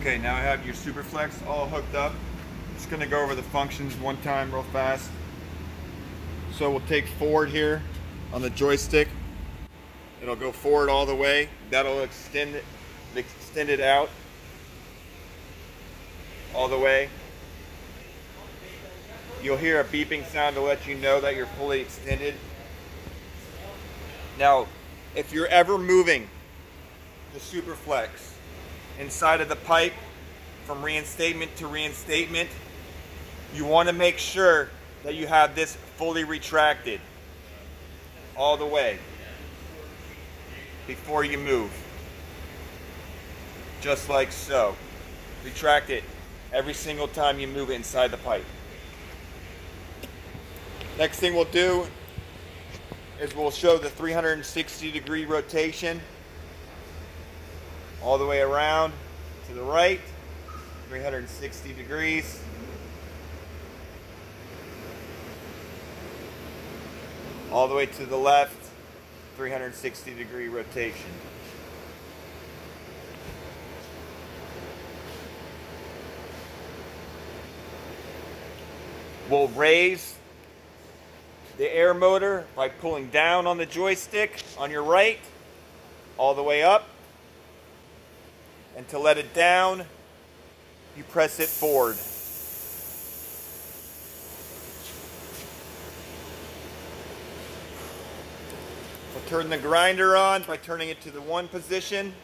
Okay, now I have your Superflex all hooked up. Just gonna go over the functions one time real fast. So we'll take forward here on the joystick. It'll go forward all the way. That'll extend it out all the way. You'll hear a beeping sound to let you know that you're fully extended. Now, if you're ever moving the Superflex inside of the pipe from reinstatement to reinstatement, you want to make sure that you have this fully retracted all the way before you move. Just like so. Retract it every single time you move it inside the pipe. Next thing we'll do is we'll show the 360-degree rotation all the way around to the right, 360 degrees. All the way to the left, 360-degree rotation. We'll raise the air motor by pulling down on the joystick on your right, all the way up. And to let it down, you press it forward. We'll turn the grinder on by turning it to the 1 position.